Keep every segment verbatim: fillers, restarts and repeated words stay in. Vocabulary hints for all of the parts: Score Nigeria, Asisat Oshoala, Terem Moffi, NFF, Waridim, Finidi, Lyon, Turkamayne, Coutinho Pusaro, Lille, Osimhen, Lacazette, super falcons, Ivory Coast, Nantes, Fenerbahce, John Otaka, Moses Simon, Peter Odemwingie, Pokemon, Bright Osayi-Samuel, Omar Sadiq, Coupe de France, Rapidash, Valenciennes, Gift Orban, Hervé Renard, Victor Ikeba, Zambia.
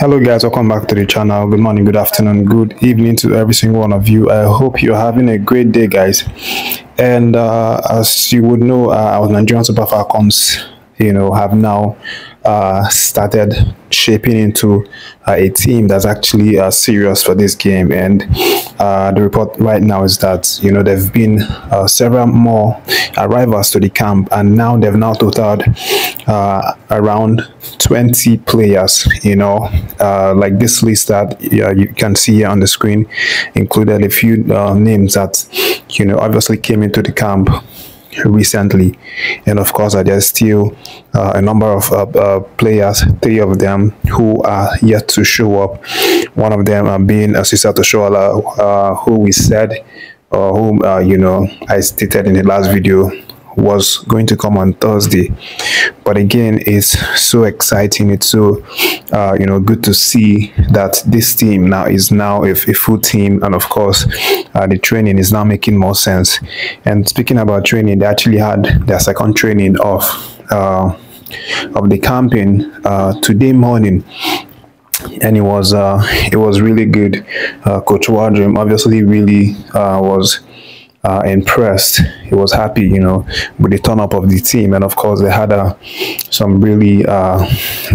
Hello guys, welcome back to the channel. Good morning, good afternoon, good evening to every single one of you. I hope you're having a great day, guys. And uh, as you would know, uh, our Nigerian Super Falcons, you know, have now uh, started shaping into uh, a team that's actually uh, serious for this game. And uh, the report right now is that, you know, there have been uh, several more arrivals to the camp, and now they've now totaled uh, around twenty players. You know, uh, like this list that uh, you can see here on the screen included a few uh, names that, you know, obviously came into the camp recently. And of course uh, there's still uh, a number of uh, uh, players, three of them who are yet to show up, one of them uh, being Asisat Oshoala, uh, who we said or uh, whom uh, you know, I stated in the last video was going to come on Thursday. But again, it's so exciting, it's so uh you know, good to see that this team now is now a, a full team. And of course uh, the training is now making more sense. And speaking about training, they actually had their second training of uh of the campaign uh today morning, and it was uh it was really good. uh Coach Waridim obviously really uh was Uh, impressed. He was happy, you know, with the turn up of the team. And of course they had uh, some really uh,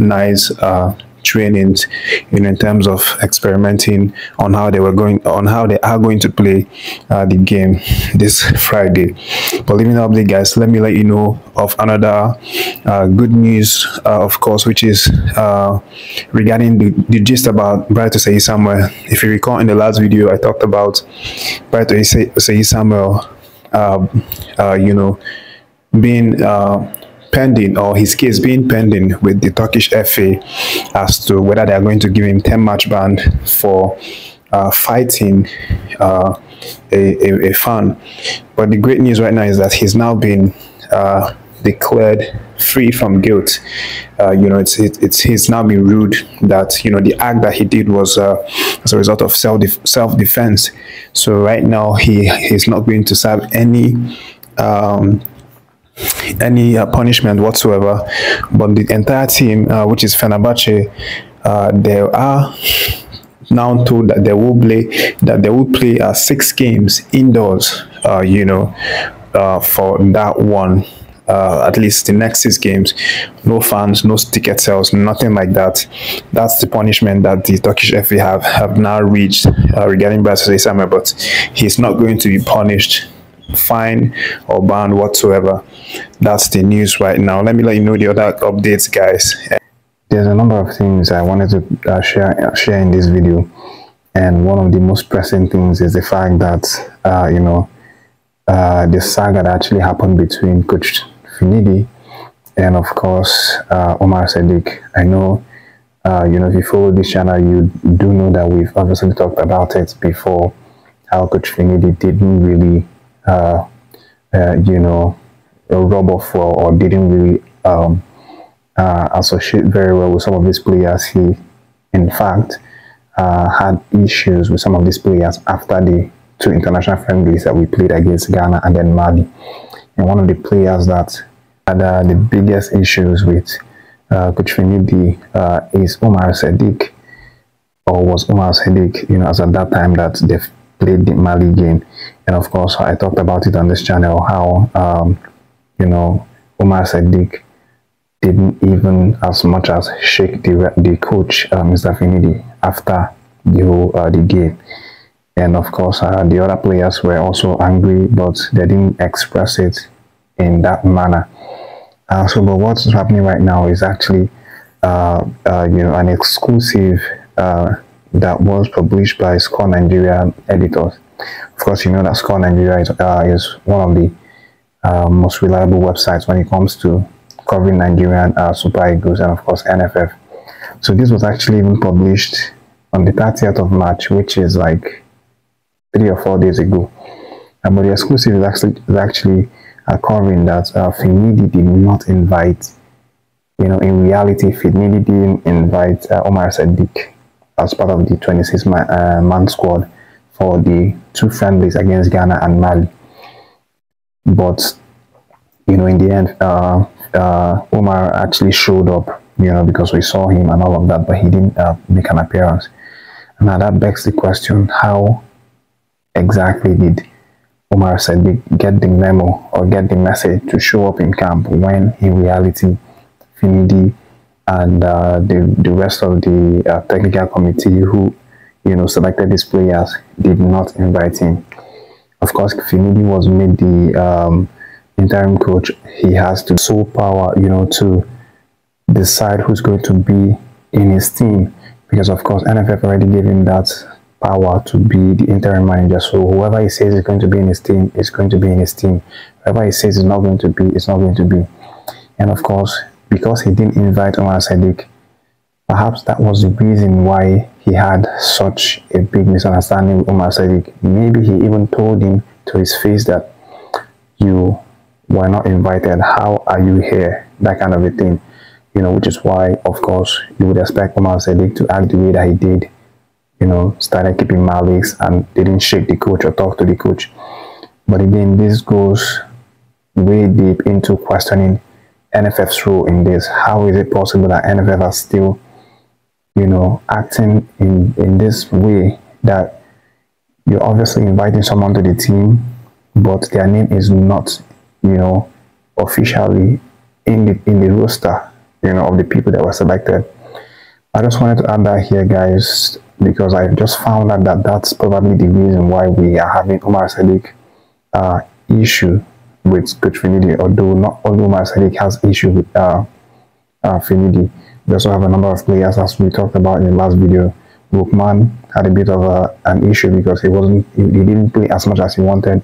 nice uh, trainings, you know, in terms of experimenting on how they were going on how they are going to play uh, the game this Friday. But leaving up the guys, let me let you know of another uh, good news, uh, of course, which is uh, regarding the, the gist about Bright Osayi-Samuel. If you recall, in the last video I talked about Bright Osayi-Samuel uh, uh, you know, being uh, pending, or his case being pending with the Turkish F A as to whether they are going to give him ten match ban for uh, fighting uh, a, a, a fan. But the great news right now is that he's now been uh, declared free from guilt. Uh, you know, it's it, it's he's now been ruled that, you know, the act that he did was uh, as a result of self def self defense. So right now he he's not going to serve any. Um, any uh, punishment whatsoever. But the entire team, uh, which is Fenerbahce, uh, they are now told that they will play that they will play uh, six games indoors, uh, you know, uh, for that one, uh, at least the next six games, no fans, no ticket sales, nothing like that. That's the punishment that the Turkish F A have have now reached uh, regarding Bright Osayi-Samuel. But he's not going to be punished, fine or banned whatsoever. That's the news right now. Let me let you know the other updates, guys. There's a number of things I wanted to uh, share share in this video, and one of the most pressing things is the fact that uh you know uh the saga that actually happened between Coach Finidi and of course uh Omar Sadiq. I know uh you know, if you follow this channel, you do know that we've obviously talked about it before, how Coach Finidi didn't really Uh, uh, you know, a rub off, or, or didn't really um, uh, associate very well with some of these players. He, in fact, uh, had issues with some of these players after the two international friendlies that we played against Ghana and then Mali. And one of the players that had uh, the biggest issues with uh, Finidi uh, is Omar Sadiq, or was Omar Sadiq, you know, as at that time that they've played the Mali game. And of course I talked about it on this channel, how um you know, Omar Sadiq didn't even as much as shake the the coach, uh, Mister Finidi, after the whole uh, the game. And of course uh, the other players were also angry, but they didn't express it in that manner. Uh, so but what's happening right now is actually uh, uh you know, an exclusive uh that was published by Score Nigeria editors. Of course, you know that Score Nigeria is, uh, is one of the uh, most reliable websites when it comes to covering Nigerian uh, Super Eagles and of course N F F. So this was actually even published on the thirtieth of March, which is like three or four days ago. And but the exclusive is actually, is actually uh, covering that uh, Finidi did not invite, you know, in reality Finidi didn't invite uh, Omar Sadiq as part of the twenty-six man, uh, man squad for the two friendlies against Ghana and Mali. But you know, in the end, uh, uh, Omar actually showed up you know, because we saw him and all of that, but he didn't uh, make an appearance. Now that begs the question, how exactly did Omar Sadiq get the memo or get the message to show up in camp when in reality Finidi and uh, the, the rest of the uh, technical committee who, you know, selected these players did not invite him? Of course, Finidi was made the um, interim coach. He has the sole power, you know, to decide who's going to be in his team, because of course N F F already gave him that power to be the interim manager. So whoever he says is going to be in his team is going to be in his team. Whoever he says is not going to be, it's not going to be. And of course, because he didn't invite Omar Sadiq, perhaps that was the reason why he had such a big misunderstanding with Omar Sadiq. Maybe he even told him to his face that you were not invited, how are you here, that kind of a thing. You know, which is why, of course, you would expect Omar Sadiq to act the way that he did. You know, started keeping malice and didn't shake the coach or talk to the coach. But again, this goes way deep into questioning N F F's role in this. How is it possible that N F F are still, you know, acting in, in this way, that you're obviously inviting someone to the team, but their name is not, you know, officially in the, in the roster, you know, of the people that were selected. I just wanted to add that here, guys, because I just found out that that's probably the reason why we are having Omar Sadiq uh, issue with Coach Finidi. Although not all Omar Sadiq has issue with uh, uh, Finidi, we also have a number of players, as we talked about in the last video. Lukman had a bit of a, an issue because he wasn't, he, he didn't play as much as he wanted.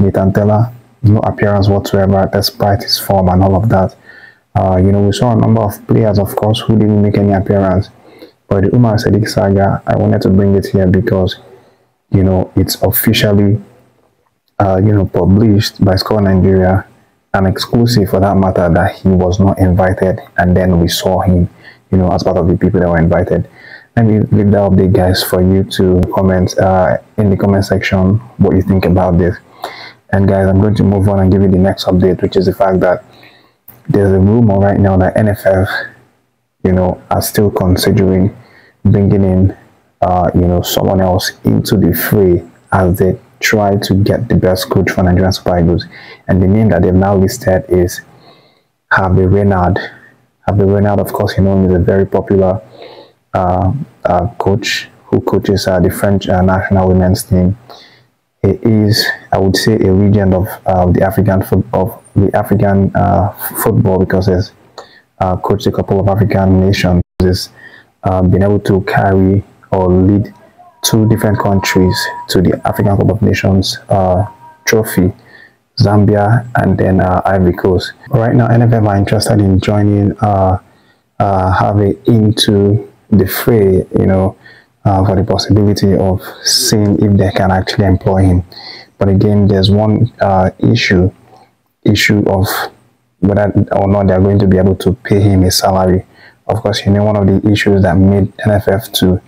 Mitantela, no appearance whatsoever, despite his form and all of that. Uh, you know, we saw a number of players, of course, who didn't make any appearance. But the Omar Sadiq saga, I wanted to bring it here because, you know, it's officially, uh, you know, published by Score Nigeria, an exclusive for that matter, that he was not invited. And then we saw him, you know, as part of the people that were invited. Let me leave that update, guys, for you to comment uh, in the comment section what you think about this. And guys, I'm going to move on and give you the next update, which is the fact that there's a rumor right now that N F F, you know, are still considering bringing in, uh, you know, someone else into the fray as they try to get the best coach for Nigerian Super Eagles. And the name that they've now listed is Hervé Renard. Hervé Renard, of course, you know, is a very popular uh, uh, coach who coaches uh, the French uh, national women's team. He is, I would say, a legend of uh, the African of the African uh, football, because he's uh, coached a couple of African nations. He's uh, been able to carry or lead two different countries to the African Cup of Nations uh, trophy, Zambia and then uh, Ivory Coast. Right now, N F F are interested in joining uh, uh, Hervé into the fray, you know, Uh, for the possibility of seeing if they can actually employ him. But again, there's one uh, issue issue of whether or not they're going to be able to pay him a salary. Of course, you know, one of the issues that made N F F to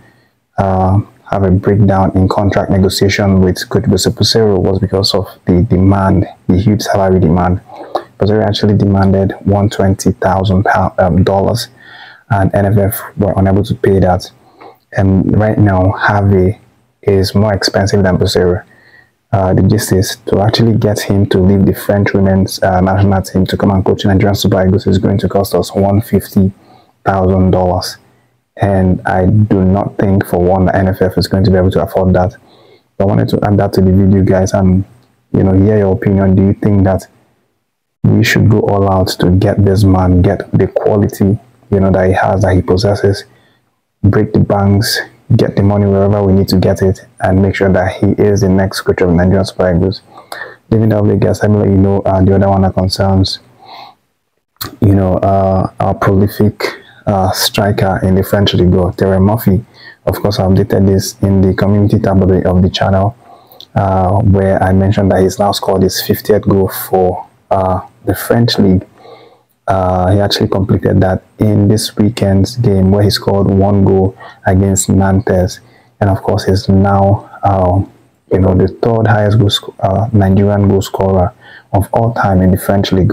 uh, have a breakdown in contract negotiation with Coutinho Pusaro was because of the demand, the huge salary demand. Pusaro actually demanded one hundred twenty thousand dollars, and N F F were unable to pay that. And right now, Hervé is more expensive than Pusaro. Uh, the gist is, to actually get him to leave the French women's uh, national team to come and coach Nigerian Super Eagles is going to cost us one hundred fifty thousand dollars. And I do not think for one that N F F is going to be able to afford that. But I wanted to add that to the video, guys, and, you know, hear your opinion. Do you think that we should go all out to get this man, get the quality, you know, that he has, that he possesses, break the banks, get the money wherever we need to get it, and make sure that he is the next coach of Nigerian Super Eagles? Leaving that update, guys, let me let you know uh, the other one that concerns, you know, uh, our prolific uh, striker in the French League, Terem Moffi. Of course, I updated this in the community tab of the, of the channel, uh, where I mentioned that he's now scored his fiftieth goal for uh, the French League. Uh, he actually completed that in this weekend's game where he scored one goal against Nantes, and of course is now uh, you know, the third highest goal, uh, Nigerian goal scorer of all time in the French League.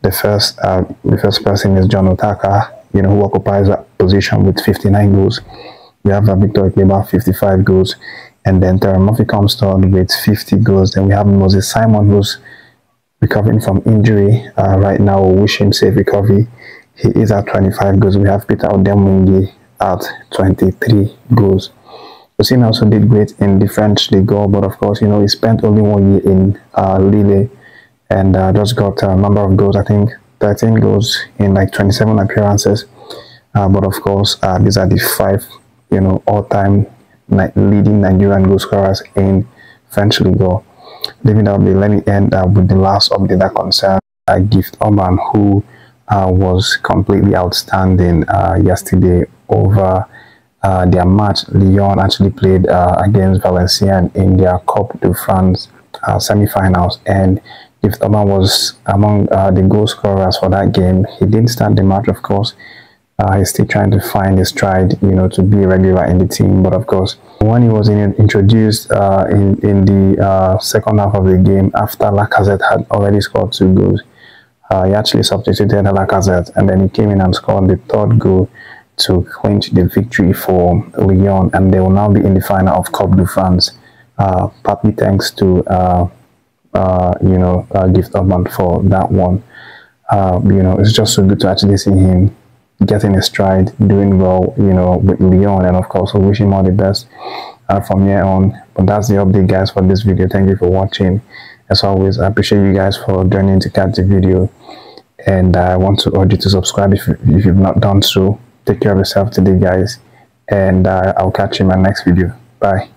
The first uh, the first person is John Otaka, you know, who occupies that position with fifty-nine goals. We have Victor Ikeba, fifty-five goals, and then Terem Moffi comes third with fifty goals. Then we have Moses Simon, who's recovering from injury uh, right now. Wish him safe recovery. He is at twenty-five goals. We have Peter Odemwingie at twenty-three goals. Osimhen also did great in the French league, but of course, you know, he spent only one year in uh, Lille and uh, just got a number of goals. I think thirteen goals in like twenty-seven appearances. Uh, but of course, uh, these are the five, you know, all-time leading Nigerian goal scorers in French league. Leaving that, let me end uh, with the last update that concerns uh, Gift Orban, who uh, was completely outstanding uh, yesterday over. Uh, their match. Lyon actually played uh, against Valenciennes in their Coupe de France uh, semi-finals, and Gift Orban was among uh, the goal scorers for that game. He didn't start the match, of course. Uh, he's still trying to find his stride, you know, to be a regular in the team. But of course, when he was in, introduced uh, in, in the uh, second half of the game, after Lacazette had already scored two goals, uh, he actually substituted Lacazette, and then he came in and scored the third goal to clinch the victory for Lyon, and they will now be in the final of Coupe de France, uh, partly thanks to uh, uh, you know uh, Gift Orban for that one. Uh, you know, it's just so good to actually see him getting his stride, doing well, you know, with Lyon, and of course, we wish him all the best uh, from here on. But that's the update, guys, for this video. Thank you for watching. As always, I appreciate you guys for joining to catch the video, and I want to urge you to subscribe if, if you've not done so. Take care of yourself today, guys, and uh, I'll catch you in my next video. Bye.